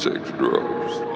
xdropzzz.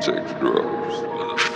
Take drops.